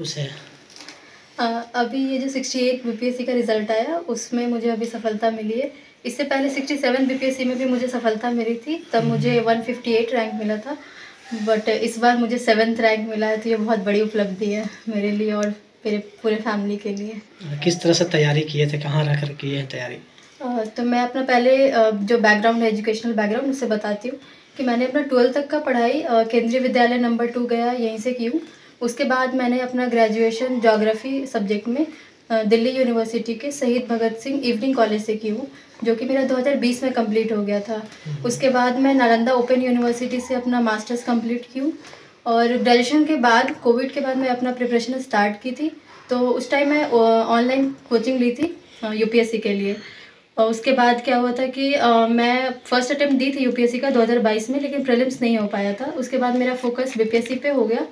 कुछ है? अभी ये जो 68 बीपीएससी का रिजल्ट आया उसमें मुझे अभी सफलता मिली है। इससे पहले 67 बीपीएससी में भी मुझे सफलता मिली थी, तब मुझे 158 रैंक मिला था, बट इस बार मुझे 7th रैंक मिला है। तो ये बहुत बड़ी उपलब्धि है मेरे लिए और मेरे पूरे फैमिली के लिए। किस तरह से तैयारी किए थे, कहाँ रह कर किए हैं तैयारी? तो मैं अपना पहले जो बैकग्राउंड है, एजुकेशनल बैकग्राउंड, उससे बताती हूँ कि मैंने अपना 12 तक का पढ़ाई केंद्रीय विद्यालय नंबर 2 गया, यहीं से की हूँ। उसके बाद मैंने अपना ग्रेजुएशन ज्योग्राफी सब्जेक्ट में दिल्ली यूनिवर्सिटी के शहीद भगत सिंह इवनिंग कॉलेज से की हूँ, जो कि मेरा 2020 में कंप्लीट हो गया था। उसके बाद मैं नालंदा ओपन यूनिवर्सिटी से अपना मास्टर्स कंप्लीट की हूँ। और ग्रेजुएशन के बाद, कोविड के बाद, मैं अपना प्रिपरेशन स्टार्ट की थी। तो उस टाइम मैं ऑनलाइन कोचिंग ली थी यूपीएससी के लिए। और उसके बाद क्या हुआ था कि मैं फर्स्ट अटैम्प्ट दी थी यूपीएससी का 2022 में, लेकिन प्रीलिम्स नहीं हो पाया था। उसके बाद मेरा फोकस बीपीएससी पे हो गया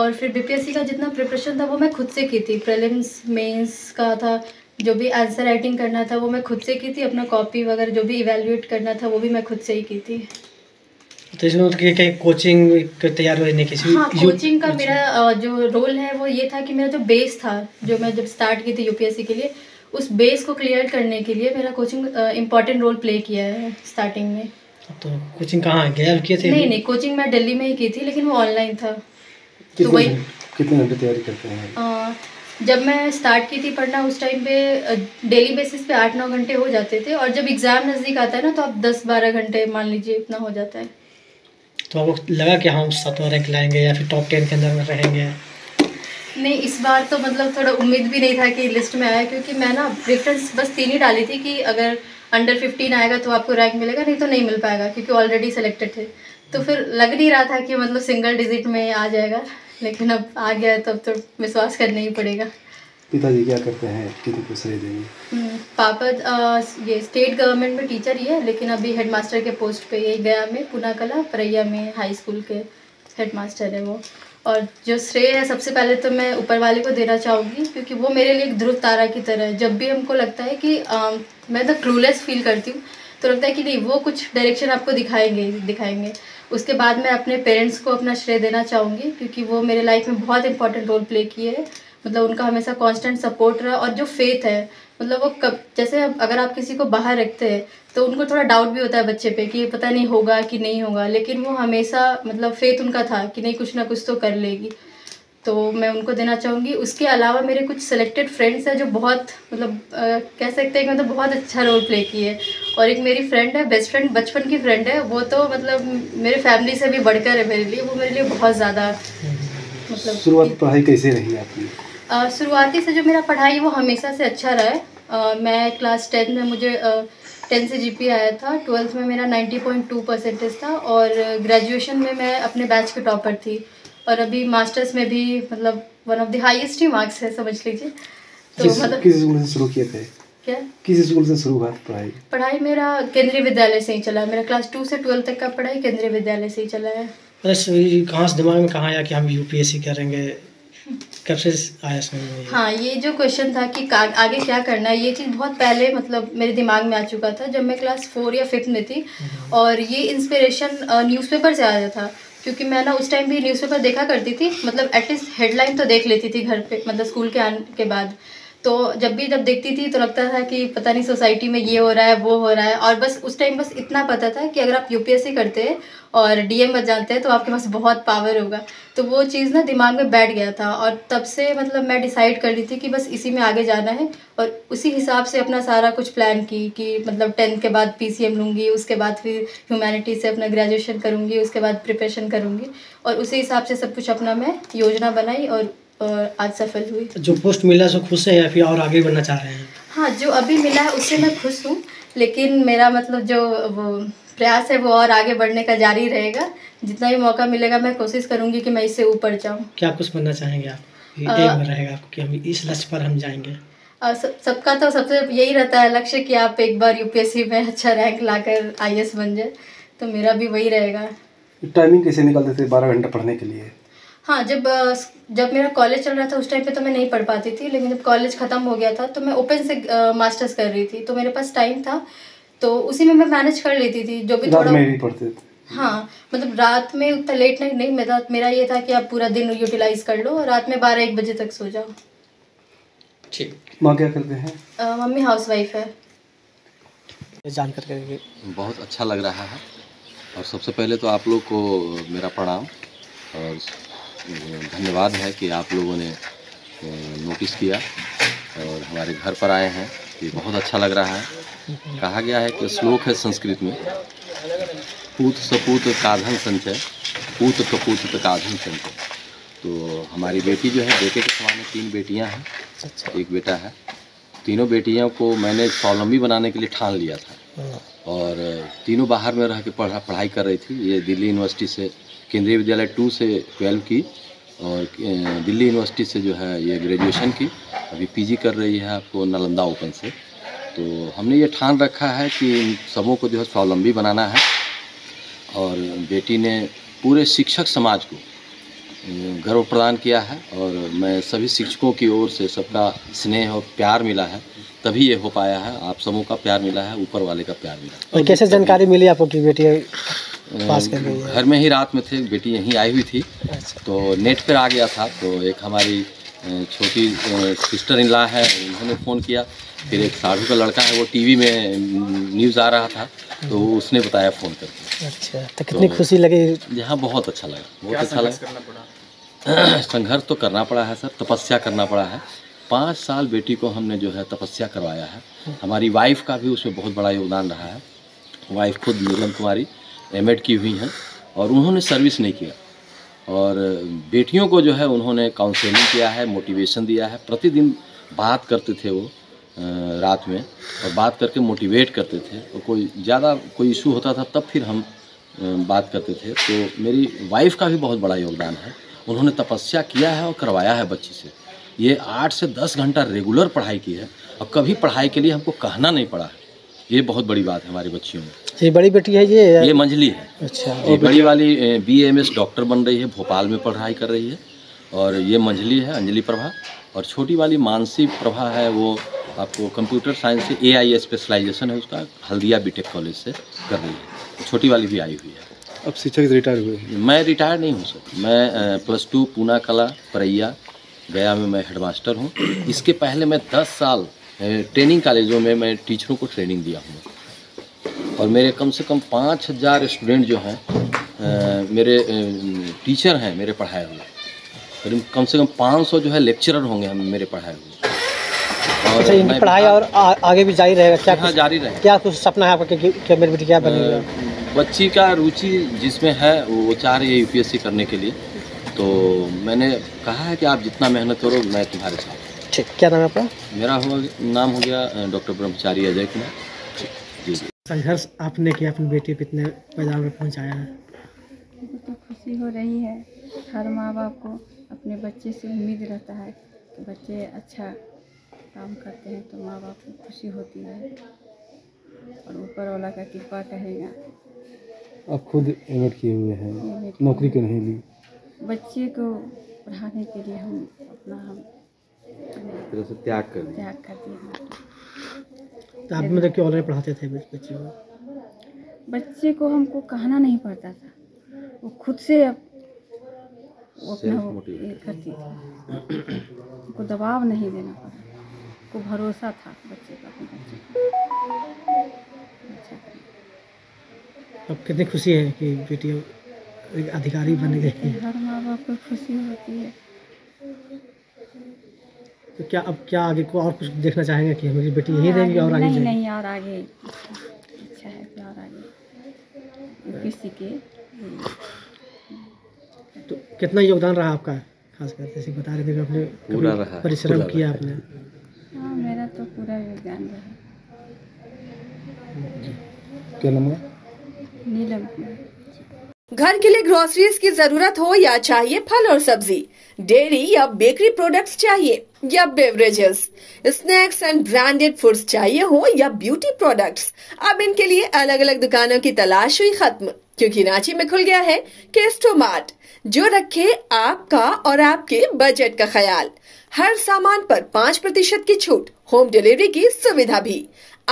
और फिर बीपीएससी का जितना प्रिपरेशन था वो मैं खुद से की थी। प्रीलिम्स, मेंस का था, जो भी आंसर राइटिंग करना था वो मैं खुद से की थी। अपना कॉपी वगैरह जो भी इवेल्युएट करना था वो भी मैं खुद से ही की थी। तो इसमें कि कोचिंग तैयार होने की? हाँ, कोचिंग का मेरा जो रोल है वो ये था कि मेरा जो बेस था, जो मैं जब स्टार्ट की थी यूपीएससी के लिए, उस बेस को क्लियर करने के लिए मेरा कोचिंग इम्पोर्टेंट रोल प्ले किया है स्टार्टिंग में। तो कोचिंग कहाँ गए किए थे? नहीं, कोचिंग मैं दिल्ली में ही की थी, लेकिन वो ऑनलाइन था। तो वही कितने घंटे तैयारी करते हैं? जब मैं स्टार्ट की थी पढ़ना उस टाइम पे डेली बेसिस पे 8-9 घंटे हो जाते थे, और जब एग्ज़ाम नज़दीक आता है ना तो आप 10-12 घंटे मान लीजिए, इतना हो जाता है। तो आपको लगा कि हम 7वां रैंक लाएंगे या फिर टॉप 10 के अंदर में रहेंगे? नहीं, इस बार तो मतलब थोड़ा उम्मीद भी नहीं था कि लिस्ट में आया, क्योंकि मैं ना प्रेफरेंस बस 3 ही डाली थी कि अगर अंडर 15 आएगा तो आपको रैंक मिलेगा, नहीं तो नहीं मिल पाएगा, क्योंकि ऑलरेडी सिलेक्टेड थे। तो फिर लग नहीं रहा था कि मतलब सिंगल डिजिट में आ जाएगा, लेकिन अब आ गया है तब तो विश्वास करना ही पड़ेगा। पिताजी क्या करते हैं? पापा ये स्टेट गवर्नमेंट में टीचर ही है, लेकिन अभी हेडमास्टर के पोस्ट पे, ये गया में पुना कला परैया में हाई स्कूल के हेडमास्टर है वो। और जो श्रेय है सबसे पहले तो मैं ऊपर वाले को देना चाहूँगी, क्योंकि वो मेरे लिए एक ध्रुव तारा की तरह है। जब भी हमको लगता है कि मैं तो क्लूलेस फील करती हूँ, तो लगता है कि नहीं, वो कुछ डायरेक्शन आपको दिखाएंगे। उसके बाद मैं अपने पेरेंट्स को अपना श्रेय देना चाहूँगी, क्योंकि वो मेरे लाइफ में बहुत इंपॉर्टेंट रोल प्ले किए हैं। मतलब उनका हमेशा कांस्टेंट सपोर्ट रहा, और जो फेथ है, मतलब वो कब, जैसे अगर आप किसी को बाहर रखते हैं तो उनको थोड़ा डाउट भी होता है बच्चे पे कि पता नहीं होगा कि नहीं होगा, लेकिन वो हमेशा मतलब फेथ उनका था कि नहीं, कुछ ना कुछ तो कर लेगी। तो मैं उनको देना चाहूँगी। उसके अलावा मेरे कुछ सेलेक्टेड फ्रेंड्स हैं जो बहुत मतलब कह सकते हैं कि मतलब बहुत अच्छा रोल प्ले किए। और एक मेरी फ्रेंड है, बेस्ट फ्रेंड, बचपन की फ्रेंड है, वो तो मतलब मेरे फैमिली से भी बढ़कर है मेरे लिए। वो मेरे लिए बहुत ज़्यादा मतलब। शुरुआत पढ़ाई कैसे रही आपकी? शुरुआती से जो मेरा पढ़ाई वो हमेशा से अच्छा रहा है। मैं क्लास 10 में, मुझे 10 से GPA आया था, 12th में मेरा 90.2% था, और ग्रेजुएशन में मैं अपने बैच के टॉपर थी, और अभी मास्टर्स में भी मतलब वन ऑफ द हाईएस्ट ही मार्क्स है, समझ लीजिए। तो मतलब किस स्कूल से शुरू किए थे? क्या किस स्कूल से शुरू हुआ पढ़ाई? मेरा केंद्रीय विद्यालय से ही चला है। मेरा क्लास 2 से 12 तक का पढ़ाई केंद्रीय विद्यालय से ही चला है। बस कहाँ से दिमाग में कहाँ आया कि हम UPSC करेंगे? कब से आया इसमें? हाँ, ये जो क्वेश्चन था कि आगे क्या करना है, ये चीज़ बहुत पहले मतलब मेरे दिमाग में आ चुका था, जब मैं क्लास 4 या 5 में थी। और ये इंस्पिरेशन न्यूज़पेपर से आया था, क्योंकि मैं ना उस टाइम भी न्यूज़पेपर देखा करती थी, मतलब एटलीस्ट हेडलाइन तो देख लेती थी घर पे, मतलब स्कूल के आने के बाद। तो जब देखती थी तो लगता था कि पता नहीं सोसाइटी में ये हो रहा है, वो हो रहा है। और बस उस टाइम बस इतना पता था कि अगर आप UPSC करते हैं और DM बन जाते हैं तो आपके पास बहुत पावर होगा। तो वो चीज़ ना दिमाग में बैठ गया था, और तब से मतलब मैं डिसाइड कर ली थी कि बस इसी में आगे जाना है। और उसी हिसाब से अपना सारा कुछ प्लान की कि मतलब 10th के बाद PCM लूँगी, उसके बाद फिर ह्यूमैनिटीज से अपना ग्रेजुएशन करूँगी, उसके बाद प्रिपरेशन करूँगी, और उसी हिसाब से सब कुछ अपना मैं योजना बनाई, और आज सफल हुई। जो पोस्ट मिला सो खुश है या फिर और आगे बनना चाह रहे हैं? हाँ, जो अभी मिला है उससे मैं खुश हूँ, लेकिन मेरा मतलब जो वो प्रयास है वो और आगे बढ़ने का जारी रहेगा। जितना भी मौका मिलेगा मैं कोशिश करूँगी कि मैं इससे ऊपर जाऊँ। क्या कुछ बनना चाहेंगे आप? रहेगा कि हम इस लक्ष्य पर हम जाएंगे? सबका तो सबसे यही रहता है लक्ष्य कि आप एक बार UPSC में अच्छा रैंक लाकर IAS बन जाए, तो मेरा भी वही रहेगा। टाइमिंग कैसे निकालते थे 12 घंटा पढ़ने के लिए? हाँ, जब मेरा कॉलेज चल रहा था उस टाइम पे तो मैं नहीं पढ़ पाती थी, लेकिन जब कॉलेज ख़त्म हो गया था तो मैं ओपन से मास्टर्स कर रही थी, तो मेरे पास टाइम था, तो उसी में मैं मैनेज कर लेती थी। जो भी थोड़ा में भी पढ़ते थे हाँ मतलब रात में उतना लेट नाइट नहीं, मेरा ये था कि आप पूरा दिन यूटिलाइज कर लो और रात में 12-1 बजे तक सो जाओ। ठीक, माँ क्या करते हैं? मम्मी हाउसवाइफ है। जान करके बहुत अच्छा लग रहा है और सबसे पहले तो आप लोग को मेरा प्रणाम और धन्यवाद है कि आप लोगों ने नोटिस किया और हमारे घर पर आए हैं, ये बहुत अच्छा लग रहा है। कहा गया है कि श्लोक है संस्कृत में, पूत सपूत काधन संचय, पूत कपूत काधन संचय। तो हमारी बेटी जो है, बेटे के समान 3 बेटियां हैं, एक बेटा है। तीनों बेटियों को मैंने स्वावलंबी बनाने के लिए ठान लिया था और तीनों बाहर में रह के पढ़ाई कर रही थी। ये दिल्ली यूनिवर्सिटी से केंद्रीय विद्यालय 2 से 12 की और दिल्ली यूनिवर्सिटी से जो है ये ग्रेजुएशन की, अभी पीजी कर रही है आपको नालंदा ओपन से। तो हमने ये ठान रखा है कि इन सबों को जो है स्वावलंबी बनाना है और बेटी ने पूरे शिक्षक समाज को गौरव प्रदान किया है और मैं सभी शिक्षकों की ओर से सबका स्नेह और प्यार मिला है, तभी ये हो पाया है। आप सबों का प्यार मिला है, ऊपर वाले का प्यार मिला है। और कैसे जानकारी मिली आपको कि बेटी पास कर गई है? घर में ही रात में थे, बेटी यहीं आई हुई थी। अच्छा। तो नेट पर आ गया था, तो एक हमारी छोटी सिस्टर इन लॉ है, उन्होंने फ़ोन किया। फिर एक साधु का लड़का है, वो टीवी में न्यूज़ आ रहा था तो उसने बताया फ़ोन करके। अच्छा, तो कितनी खुशी लगी? यहाँ बहुत अच्छा लगा, बहुत अच्छा लगा। संघर्ष तो करना पड़ा है सर, तपस्या करना पड़ा है। 5 साल बेटी को हमने जो है तपस्या करवाया है। हमारी वाइफ का भी उसमें बहुत बड़ा योगदान रहा है। वाइफ खुद नीलमकुमारी एम.एड की हुई हैं और उन्होंने सर्विस नहीं किया और बेटियों को जो है उन्होंने काउंसलिंग किया है, मोटिवेशन दिया है। प्रतिदिन बात करते थे वो रात में और बात करके मोटिवेट करते थे और कोई ज़्यादा कोई इशू होता था तब फिर हम बात करते थे। तो मेरी वाइफ का भी बहुत बड़ा योगदान है, उन्होंने तपस्या किया है और करवाया है बच्ची से। ये 8 से 10 घंटा रेगुलर पढ़ाई की है और कभी पढ़ाई के लिए हमको कहना नहीं पड़ा है। ये बहुत बड़ी बात है हमारी बच्चियों में। ये बड़ी बेटी है, ये मंजली है। अच्छा, ये बड़ी वाली बीएमएस डॉक्टर बन रही है, भोपाल में पढ़ाई कर रही है। और ये मंजली है, अंजलि प्रभा। और छोटी वाली मानसी प्रभा है, वो आपको कंप्यूटर साइंस से एआई स्पेशलाइजेशन है उसका, हल्दिया बीटेक कॉलेज से कर रही है। छोटी वाली भी आई हुई है। अब शिक्षक रिटायर हुए? मैं रिटायर नहीं हूँ सर, मैं +2 पूना कला परैया गया में मैं हेडमास्टर हूँ। इसके पहले मैं 10 साल ट्रेनिंग कॉलेजों में मैं टीचरों को ट्रेनिंग दिया हूँ और मेरे कम से कम 5000 स्टूडेंट जो हैं मेरे टीचर हैं मेरे पढ़ाए हुए, और कम से कम 500 जो है लेक्चरर होंगे हम मेरे पढ़ाए हुए। और इनकी पढ़ाई और आगे भी जारी रहेगा? क्या हाँ, जारी रहेगा। क्या कुछ सपना है आपका कि मेरी बेटी क्या बनेगी? बच्ची का रुचि जिसमें है वो चाह रही है यूपीएससी करने के लिए, तो मैंने कहा है कि आप जितना मेहनत करो मैं तुम्हारे साथ। ठीक, क्या नाम है आपका? मेरा नाम हो गया डॉक्टर ब्रह्मचारी अजय कुमार। जी जी। संघर्ष आपने किया, अपनी बेटी को इतने पैदाल में पहुँचाया है, तो खुशी हो रही है। हर माँ बाप को अपने बच्चे से उम्मीद रहता है कि बच्चे अच्छा काम करते हैं तो माँ बाप को खुशी होती है और ऊपर वाला का कृपा कहेगा। अब खुद एम.एड किए हुए हैं, नौकरी क्यों नहीं ली? बच्चे को पढ़ाने के लिए हम अपना त्याग कर दिए। तो आप मतलब कि ऑलरेडी पढ़ाते थे बच्चे को? बच्चे को हमको कहना नहीं पड़ता था, वो खुद से अपना करती थी, उनको दबाव नहीं देना पड़ा, को भरोसा था बच्चे का। अब कितनी खुशी है कि बेटी एक अधिकारी बन गई। हर माँ बाप को खुशी होती है। तो क्या अब क्या आगे को और कुछ देखना चाहेंगे कि मेरी बेटी यही रहेगी और आगे? नहीं, और आगे अच्छा है कि और आगे किसी के। तो कितना योगदान रहा आपका, खासकर जैसे बता रहे थे आपने परिश्रम किया आपने? हाँ, मेरा तो पूरा योगदान रहा। क्या नाम है? नीलम। घर के लिए ग्रोसरीज की जरूरत हो या चाहिए फल और सब्जी, डेयरी या बेकरी प्रोडक्ट्स चाहिए या beverages, snacks and branded foods चाहिए हो या ब्यूटी प्रोडक्ट्स, अब इनके लिए अलग अलग दुकानों की तलाश हुई खत्म, क्योंकि रांची में खुल गया है केस्टो मार्ट, जो रखे आपका और आपके बजट का ख्याल। हर सामान पर 5% की छूट, होम डिलीवरी की सुविधा भी।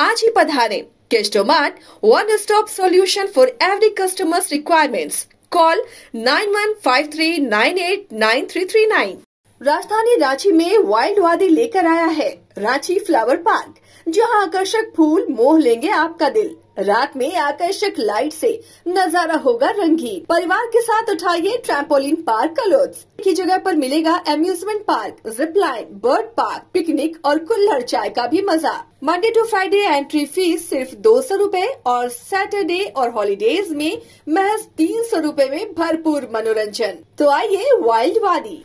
आज ही पधारें Kesto Mart, one-stop solution for every customer's requirements. Call 9153989339. राजधानी रांची में वाइल्ड वादी लेकर आया है रांची फ्लावर पार्क, जहां आकर्षक फूल मोह लेंगे आपका दिल। रात में आकर्षक लाइट से नजारा होगा रंगीन। परिवार के साथ उठाइए ट्रैम्पोलिन पार्क का लुत्फ। की जगह पर मिलेगा amusement park, zip line, bird park, picnic और कुल्हड़ चाय का भी मजा। Monday to Friday entry fees सिर्फ 200 रूपए और सैटरडे और हॉलीडेज में महज 300 रूपए में भरपूर मनोरंजन। तो आइए वाइल्ड वादी।